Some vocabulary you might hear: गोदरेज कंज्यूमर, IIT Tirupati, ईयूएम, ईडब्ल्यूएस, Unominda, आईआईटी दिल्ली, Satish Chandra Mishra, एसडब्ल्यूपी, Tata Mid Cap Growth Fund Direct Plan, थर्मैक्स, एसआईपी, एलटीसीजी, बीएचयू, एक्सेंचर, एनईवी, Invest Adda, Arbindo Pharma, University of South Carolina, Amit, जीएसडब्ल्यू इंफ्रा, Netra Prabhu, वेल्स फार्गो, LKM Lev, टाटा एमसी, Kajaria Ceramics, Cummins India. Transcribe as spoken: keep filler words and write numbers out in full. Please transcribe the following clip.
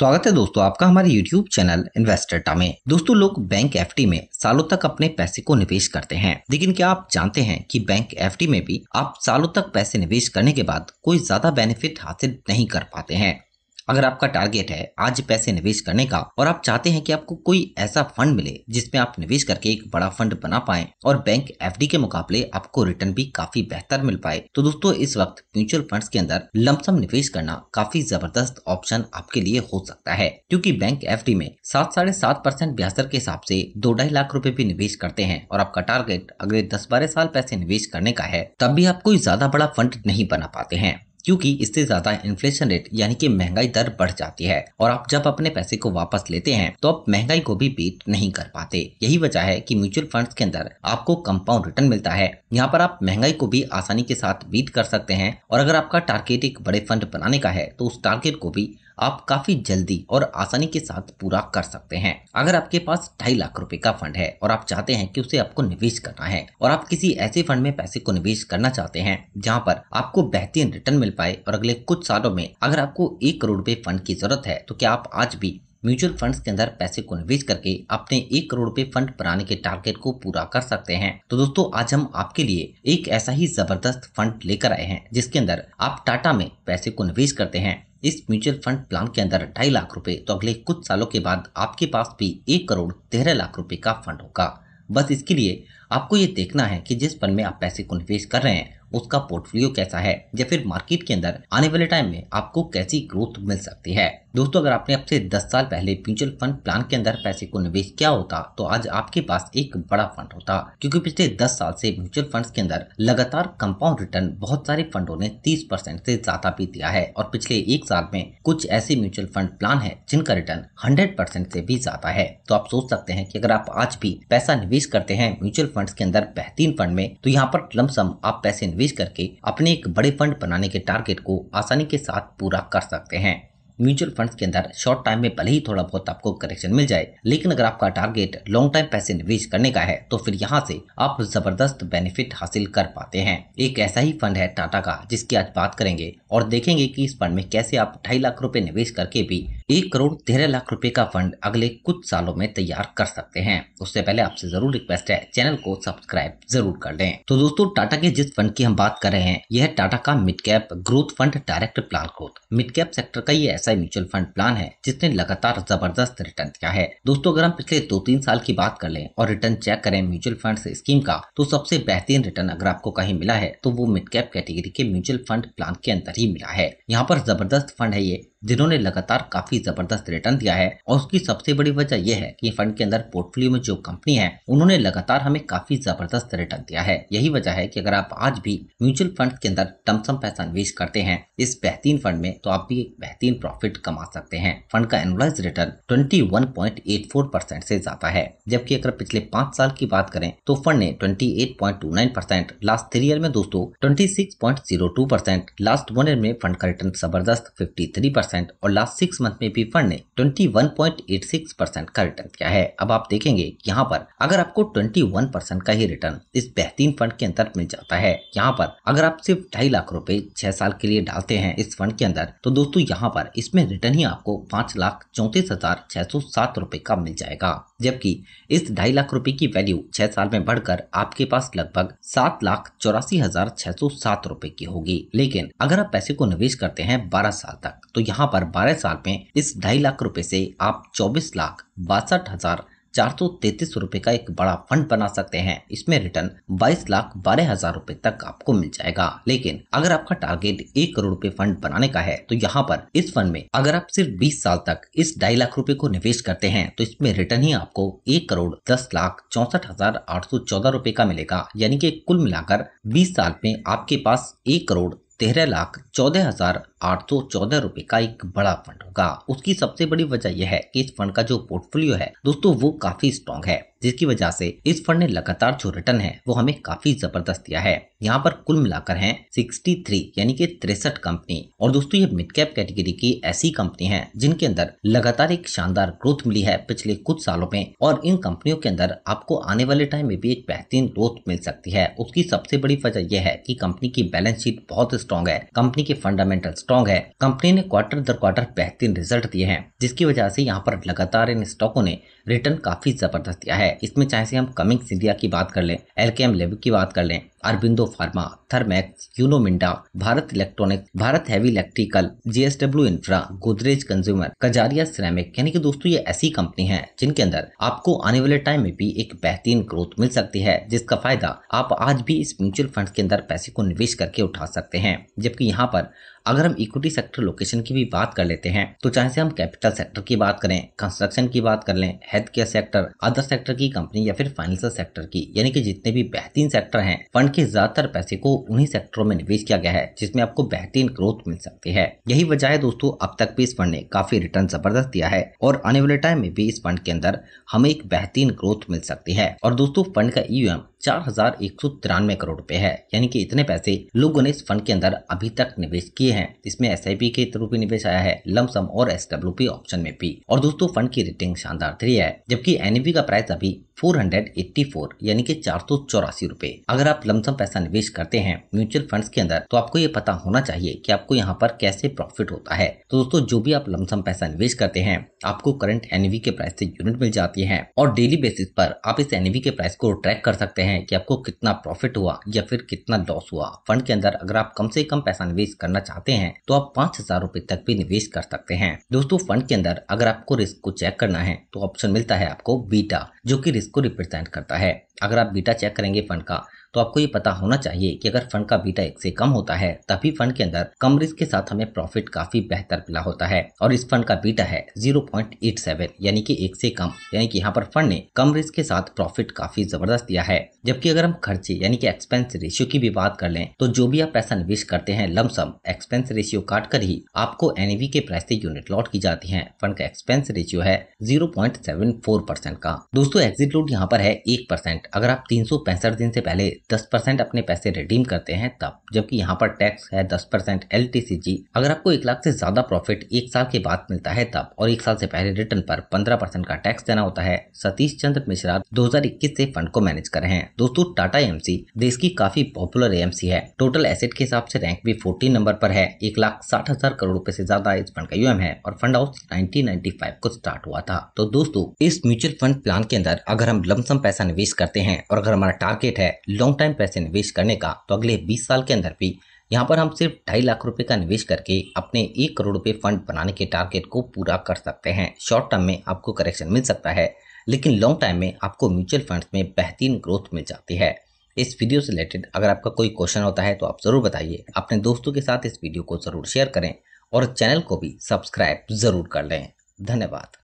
स्वागत है दोस्तों आपका हमारे YouTube चैनल इन्वेस्ट अड्डा में। दोस्तों लोग बैंक एफडी में सालों तक अपने पैसे को निवेश करते हैं, लेकिन क्या आप जानते हैं कि बैंक एफडी में भी आप सालों तक पैसे निवेश करने के बाद कोई ज्यादा बेनिफिट हासिल नहीं कर पाते हैं। अगर आपका टारगेट है आज पैसे निवेश करने का और आप चाहते हैं कि आपको कोई ऐसा फंड मिले जिसमें आप निवेश करके एक बड़ा फंड बना पाएं और बैंक एफडी के मुकाबले आपको रिटर्न भी काफी बेहतर मिल पाए, तो दोस्तों इस वक्त म्यूचुअल फंड्स के अंदर लमसम निवेश करना काफी जबरदस्त ऑप्शन आपके लिए हो सकता है, क्योंकि बैंक एफडी में सात साढ़े सात परसेंट ब्याजदर के हिसाब से दो ढाई लाख रूपए भी निवेश करते हैं और आपका टारगेट अगले दस बारह साल पैसे निवेश करने का है, तब भी आप कोई ज्यादा बड़ा फंड नहीं बना पाते हैं, क्योंकि इससे ज्यादा इन्फ्लेशन रेट यानी कि महंगाई दर बढ़ जाती है और आप जब अपने पैसे को वापस लेते हैं तो आप महंगाई को भी बीट नहीं कर पाते। यही वजह है कि म्यूचुअल फंड्स के अंदर आपको कंपाउंड रिटर्न मिलता है, यहाँ पर आप महंगाई को भी आसानी के साथ बीट कर सकते हैं और अगर आपका टारगेट एक बड़े फंड बनाने का है तो उस टारगेट को भी आप काफी जल्दी और आसानी के साथ पूरा कर सकते हैं। अगर आपके पास ढाई लाख रुपए का फंड है और आप चाहते हैं कि उसे आपको निवेश करना है और आप किसी ऐसे फंड में पैसे को निवेश करना चाहते हैं जहां पर आपको बेहतरीन रिटर्न मिल पाए और अगले कुछ सालों में अगर आपको एक करोड़ रुपए फंड की जरूरत है, तो क्या आप आज भी म्यूचुअल फंड्स के अंदर पैसे को निवेश करके अपने एक करोड़ रुपए फंड बनाने के टारगेट को पूरा कर सकते हैं? तो दोस्तों आज हम आपके लिए एक ऐसा ही जबरदस्त फंड लेकर आए हैं जिसके अंदर आप टाटा में पैसे को निवेश करते हैं। इस म्यूचुअल फंड प्लान के अंदर ढाई लाख रुपए, तो अगले कुछ सालों के बाद आपके पास भी एक करोड़ तेरह लाख रुपए का फंड होगा। बस इसके लिए आपको ये देखना है कि जिस फंड में आप पैसे को निवेश कर रहे हैं उसका पोर्टफोलियो कैसा है या फिर मार्केट के अंदर आने वाले टाइम में आपको कैसी ग्रोथ मिल सकती है। दोस्तों अगर आपने अब से दस साल पहले म्यूचुअल फंड प्लान के अंदर पैसे को निवेश किया होता तो आज आपके पास एक बड़ा फंड होता, क्योंकि पिछले दस साल से म्यूचुअल फंड्स के अंदर लगातार कंपाउंड रिटर्न बहुत सारे फंडों ने तीस परसेंट से ज्यादा भी दिया है और पिछले एक साल में कुछ ऐसे म्यूचुअल फंड प्लान है जिनका रिटर्न हंड्रेड परसेंट से भी ज्यादा है। तो आप सोच सकते हैं कि अगर आप आज भी पैसा निवेश करते हैं म्यूचुअल फंड के अंदर बेहतरीन फंड में, तो यहाँ पर लमसम आप पैसे निवेश करके अपने एक बड़े फंड बनाने के टारगेट को आसानी के साथ पूरा कर सकते हैं। म्यूचुअल फंड्स के अंदर शॉर्ट टाइम में भले ही थोड़ा बहुत आपको करेक्शन मिल जाए, लेकिन अगर आपका टारगेट लॉन्ग टाइम पैसे निवेश करने का है तो फिर यहाँ से आप जबरदस्त बेनिफिट हासिल कर पाते हैं। एक ऐसा ही फंड है टाटा का जिसकी आज बात करेंगे और देखेंगे कि इस फंड में कैसे आप ढाई लाख रुपए निवेश करके भी एक करोड़ तेरह लाख रुपए का फंड अगले कुछ सालों में तैयार कर सकते हैं। उससे पहले आपसे जरूर रिक्वेस्ट है चैनल को सब्सक्राइब जरूर कर दें। तो दोस्तों टाटा के जिस फंड की हम बात कर रहे हैं यह टाटा का mid cap growth fund direct plan growth mid cap sector का ये म्यूचुअल फंड प्लान है जिसने लगातार जबरदस्त रिटर्न किया है। दोस्तों अगर हम पिछले दो तीन साल की बात कर लें और रिटर्न चेक करें म्यूचुअल फंड स्कीम का, तो सबसे बेहतरीन रिटर्न अगर आपको कहीं मिला है तो वो मिड कैप कैटेगरी के म्यूचुअल फंड प्लान के अंदर ही मिला है। यहाँ पर जबरदस्त फंड है ये जिन्होंने लगातार काफी जबरदस्त रिटर्न दिया है और उसकी सबसे बड़ी वजह यह है कि फंड के अंदर पोर्टफोलियो में जो कंपनी है उन्होंने लगातार हमें काफी जबरदस्त रिटर्न दिया है। यही वजह है कि अगर आप आज भी म्यूचुअल फंड के अंदर टमसम पैसा निवेश करते हैं इस बेहतरीन फंड में, तो आप भी एक बेहतरीन प्रॉफिट कमा सकते हैं। फंड का annualised return twenty one point eight four percent से ज्यादा है, जबकि अगर पिछले पाँच साल की बात करें तो फंड ने twenty eight point two nine percent last three year में, दोस्तों twenty six point zero two percent last one year में फंड का रिटर्न जबरदस्त फिफ्टी थ्री और लास्ट सिक्स मंथ में भी फंड ने इक्कीस पॉइंट छियासी परसेंट का रिटर्न किया है। अब आप देखेंगे यहाँ पर अगर आपको इक्कीस परसेंट का ही रिटर्न इस बेहतरीन फंड के अंदर मिल जाता है, यहाँ पर अगर आप सिर्फ ढाई लाख रुपए छह साल के लिए डालते हैं इस फंड के अंदर, तो दोस्तों यहाँ पर इसमें रिटर्न ही आपको पाँच लाख चौतीस हजार छह सौ सात रूपए का मिल जाएगा, जबकि इस ढाई लाख रुपए की वैल्यू छह साल में बढ़कर आपके पास लगभग सात लाख चौरासी हजार छह सौ सात रूपए की होगी। लेकिन अगर आप पैसे को निवेश करते हैं बारह साल तक, तो यहाँ पर बारह साल में इस ढाई लाख रुपए से आप चौबीस लाख बासठ हजार चार सौ तैतीस रूपए का एक बड़ा फंड बना सकते हैं। इसमें रिटर्न बाईस लाख बारह हजार रूपए तक आपको मिल जाएगा। लेकिन अगर आपका टारगेट एक करोड़ रूपए फंड बनाने का है, तो यहाँ पर इस फंड में अगर आप सिर्फ बीस साल तक इस ढाई लाख रूपए को निवेश करते हैं, तो इसमें रिटर्न ही आपको एक करोड़ दस लाख चौसठ हजार आठ सौ चौदह रूपए का मिलेगा, यानी कि कुल मिलाकर बीस साल में आपके पास एक करोड़ तेरह लाख चौदह हजार आठ सौ चौदह रूपए का एक बड़ा फंड होगा। उसकी सबसे बड़ी वजह यह है कि इस फंड का जो पोर्टफोलियो है दोस्तों वो काफी स्ट्रॉन्ग है, जिसकी वजह से इस फंड ने लगातार जो रिटर्न है वो हमें काफी जबरदस्त दिया है। यहाँ पर कुल मिलाकर हैं तिरेसठ यानी कि तिरसठ कंपनी और दोस्तों ये मिड कैप कैटेगरी की ऐसी कंपनी है जिनके अंदर लगातार एक शानदार ग्रोथ मिली है पिछले कुछ सालों में, और इन कंपनियों के अंदर आपको आने वाले टाइम में भी एक बेहतरीन ग्रोथ मिल सकती है। उसकी सबसे बड़ी वजह यह है कि कंपनी की बैलेंस शीट बहुत स्ट्रॉन्ग है, कंपनी के फंडामेंटल्स स्ट्रांग है। कंपनी ने क्वार्टर दर क्वार्टर बेहतरीन रिजल्ट दिए हैं, जिसकी वजह से यहाँ पर लगातार इन स्टॉकों ने रिटर्न काफी जबरदस्त दिया है। इसमें चाहे से हम कमिंग्स इंडिया की बात कर लें, एलकेएम लेव की बात कर लें, Aurobindo pharma, थर्मैक्स, Uno Minda, Bharat electronics, Bharat heavy electrical, जीएसडब्ल्यू इंफ्रा, गोदरेज कंज्यूमर, Kajaria ceramic, यानी कि दोस्तों ये ऐसी कंपनी है जिनके अंदर आपको आने वाले टाइम में भी एक बेहतरीन ग्रोथ मिल सकती है, जिसका फायदा आप आज भी इस म्यूचुअल फंड के अंदर पैसे को निवेश करके उठा सकते हैं। जबकि यहाँ पर अगर हम इक्विटी सेक्टर लोकेशन की भी बात कर लेते हैं तो चाहे से हम कैपिटल सेक्टर की बात करें, कंस्ट्रक्शन की बात कर लें, health care sector, other sector की कंपनी या फिर फाइनेंशियल सेक्टर की, यानी कि जितने भी बेहतरीन सेक्टर हैं, फंड के ज्यादातर पैसे को उन्हीं सेक्टरों में निवेश किया गया है जिसमें आपको बेहतरीन ग्रोथ मिल सकती है। यही वजह है दोस्तों अब तक भी इस फंड ने काफी रिटर्न जबरदस्त दिया है और आने वाले टाइम में भी इस फंड के अंदर हमें एक बेहतरीन ग्रोथ मिल सकती है। और दोस्तों फंड का ईयूएम चार हजार एक सौ तिरानवे करोड़ रुपए है, यानी कि इतने पैसे लोगों ने इस फंड के अंदर अभी तक निवेश किए हैं। इसमें एसआईपी के थ्रू भी निवेश आया है, लमसम और एसडब्ल्यूपी ऑप्शन में भी। और दोस्तों फंड की रेटिंग शानदार थ्री है, जबकि एनईवी का प्राइस अभी चार सौ चौरासी यानी कि चार सौ चौरासी रूपए। अगर आप लमसम पैसा निवेश करते हैं म्यूचुअल फंड्स के अंदर तो आपको ये पता होना चाहिए कि आपको यहाँ पर कैसे प्रॉफिट होता है। तो दोस्तों जो भी आप लमसम पैसा निवेश करते हैं आपको करंट एनईवी के प्राइस से यूनिट मिल जाती है और डेली बेसिस पर आप इस एनईवी के प्राइस को ट्रैक कर सकते हैं कि आपको कितना प्रॉफिट हुआ या फिर कितना लॉस हुआ। फंड के अंदर अगर आप कम से कम पैसा निवेश करना चाहते हैं तो आप पाँच हजार रूपए तक भी निवेश कर सकते हैं। दोस्तों फंड के अंदर अगर आपको रिस्क को चेक करना है तो ऑप्शन मिलता है आपको बीटा, जो कि रिस्क को रिप्रेजेंट करता है। अगर आप बीटा चेक करेंगे फंड का तो आपको ये पता होना चाहिए कि अगर फंड का बीटा एक से कम होता है तभी फंड के अंदर कम रिस्क के साथ हमें प्रॉफिट काफी बेहतर मिला होता है। और इस फंड का बीटा है ज़ीरो पॉइंट एट सेवन यानी कि एक से कम, यानी कि यहाँ पर फंड ने कम रिस्क के साथ प्रॉफिट काफी जबरदस्त दिया है। जबकि अगर हम खर्चे यानी कि एक्सपेंस रेशियो की भी बात कर लें तो जो भी आप पैसा निवेश करते हैं लमसम एक्सपेंस रेशियो काट कर ही आपको एनईवी के प्राइस से यूनिट लॉट की जाती है। फंड का एक्सपेंस रेशियो है zero point seven four percent का। दोस्तों एग्जिट लोड यहाँ पर है एक परसेंट। अगर आप तीन सौ पैंसठ दिन से पहले दस परसेंट अपने पैसे रिडीम करते हैं तब, जबकि यहाँ पर टैक्स है दस परसेंट एलटीसीजी। अगर आपको एक लाख से ज्यादा प्रॉफिट एक साल के बाद मिलता है तब, और एक साल से पहले रिटर्न पर पंद्रह परसेंट का टैक्स देना होता है। सतीश चंद्र मिश्रा दो हजार इक्कीस से फंड को मैनेज कर रहे हैं। दोस्तों टाटा एमसी देश की काफी पॉपुलर एएमसी है। टोटल एसेट के हिसाब से रैंक भी फोर्टीन नंबर पर है। एक लाख साठ हजार करोड़ रूपए से ज्यादा इस फंड का यूएम है और fund house nineteen ninety five को स्टार्ट हुआ था। तो दोस्तों इस म्यूचुअल फंड प्लान के अंदर अगर हम लमसम पैसा निवेश करते हैं और अगर हमारा टारगेट है लॉन्ग टाइम पैसे निवेश करने का तो अगले बीस साल के अंदर भी यहाँ पर हम सिर्फ ढाई लाख रुपए का निवेश करके अपने एक करोड़ रुपए फंड बनाने के टारगेट को पूरा कर सकते हैं। शॉर्ट टर्म में आपको करेक्शन मिल सकता है लेकिन लॉन्ग टाइम में आपको म्यूचुअल फंड्स में बेहतरीन ग्रोथ मिल जाती है। इस वीडियो से रिलेटेड अगर आपका कोई क्वेश्चन होता है तो आप जरूर बताइए। अपने दोस्तों के साथ इस वीडियो को जरूर शेयर करें और चैनल को भी सब्सक्राइब जरूर कर लें। धन्यवाद।